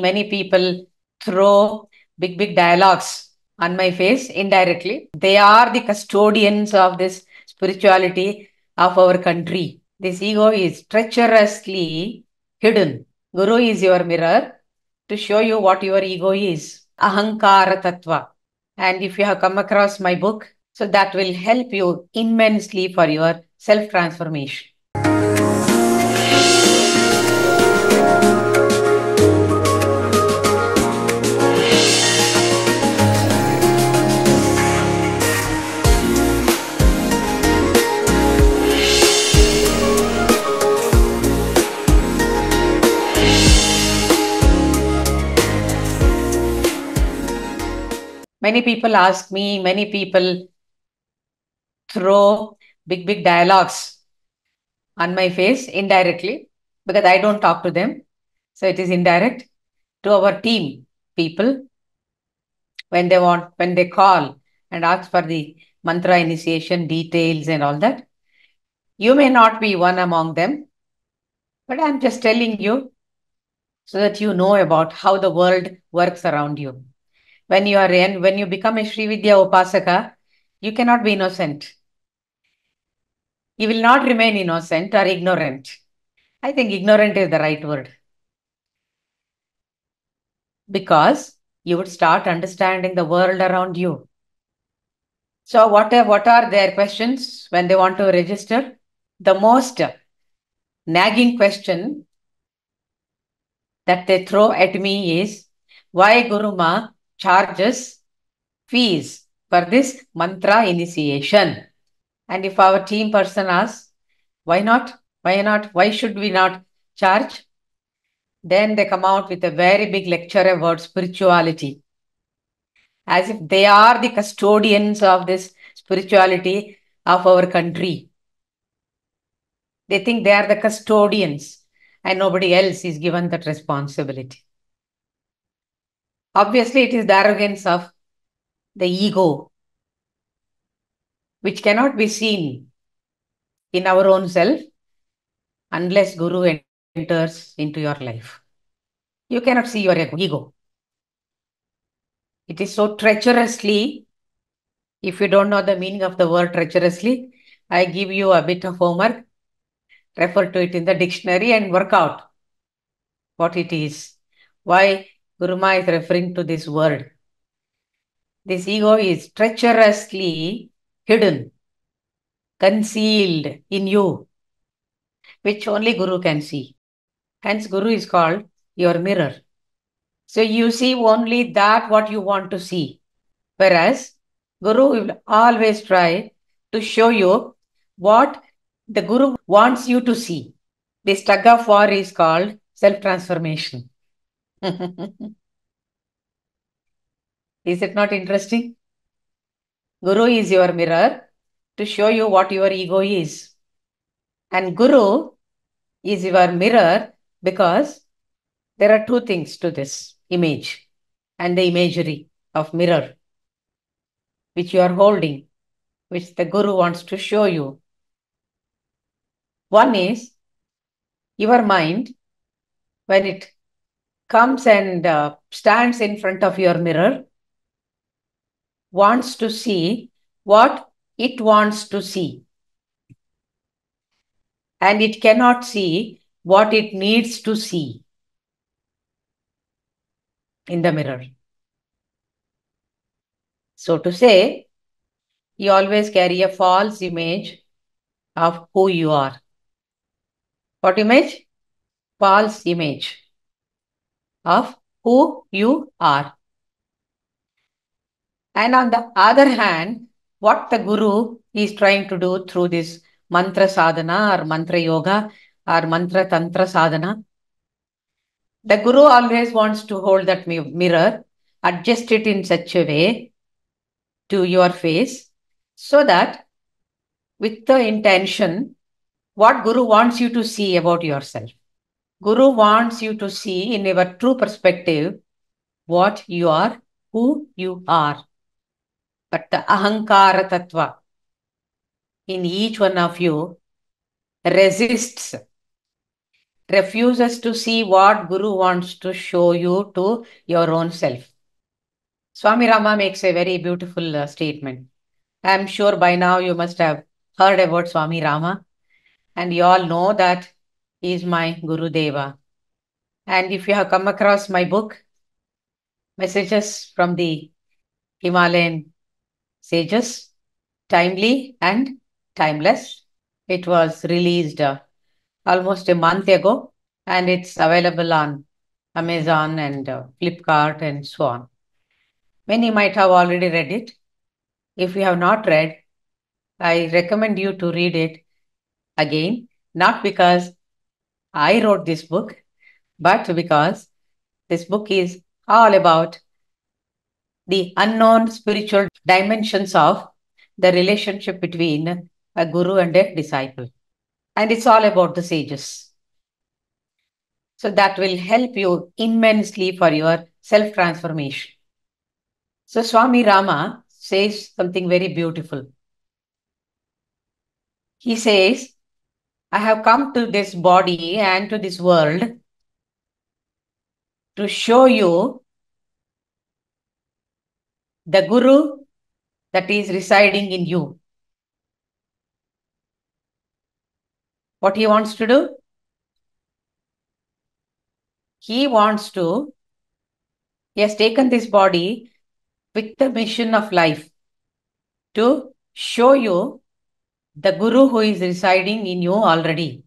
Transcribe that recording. Many people throw big dialogues on my face indirectly. They are the custodians of this spirituality of our country. This ego is treacherously hidden. Guru is your mirror to show you what your ego is. Ahankara tattva. And if you have come across my book, so that will help you immensely for your self-transformation. Many people ask me, many people throw big dialogues on my face indirectly because I don't talk to them. So it is indirect to our team people when they call and ask for the mantra initiation details and all that. You may not be one among them, but I'm just telling you so that you know about how the world works around you. When you become a Shrividya Upasaka, you cannot be innocent. You will not remain innocent or ignorant. I think ignorant is the right word. Because you would start understanding the world around you. So what are their questions when they want to register? The most nagging question that they throw at me is, why Guru Ma charges fees for this mantra initiation? And if our team person asks, why not? Why not? Why should we not charge? Then they come out with a very big lecture about spirituality, as if they are the custodians of this spirituality of our country. They think they are the custodians and nobody else is given that responsibility. Obviously, it is the arrogance of the ego, which cannot be seen in our own self unless Guru enters into your life. You cannot see your ego. It is so treacherously, if you don't know the meaning of the word treacherously, I give you a bit of homework, refer to it in the dictionary and work out what it is. Why Guru Ma is referring to this word. This ego is treacherously hidden, concealed in you, which only Guru can see. Hence, Guru is called your mirror. So you see only that what you want to see. Whereas, Guru will always try to show you what the Guru wants you to see. This tug of war is called self-transformation. Is it not interesting? Guru is your mirror to show you what your ego is. And Guru is your mirror because there are two things to this image and the imagery of mirror, which you are holding, which the Guru wants to show you. One is your mind, when it comes and stands in front of your mirror, wants to see what it wants to see. And it cannot see what it needs to see in the mirror. So to say, you always carry a false image of who you are. What image? False image of who you are. And on the other hand, what the Guru is trying to do through this Mantra Sadhana or Mantra Yoga or Mantra Tantra Sadhana, the Guru always wants to hold that mirror, adjust it in such a way to your face so that with the intention, what Guru wants you to see about yourself. Guru wants you to see in your true perspective what you are, who you are. But the Ahankara tattva in each one of you resists refuses to see what Guru wants to show you to your own self. Swami Rama makes a very beautiful statement. I am sure by now you must have heard about Swami Rama, and you all know that he is my Gurudeva. And if you have come across my book, Messages from the Himalayan Sages, Timely and Timeless, it was released almost a month ago, and it's available on Amazon and Flipkart and so on. Many might have already read it. If you have not read, I recommend you to read it again, not because I wrote this book, but because this book is all about the unknown spiritual dimensions of the relationship between a guru and a disciple. And it's all about the sages. So that will help you immensely for your self-transformation. So Swami Rama says something very beautiful. He says, I have come to this body and to this world to show you the Guru that is residing in you. What he wants to do? He wants to, he has taken this body with the mission of life to show you the Guru who is residing in you already.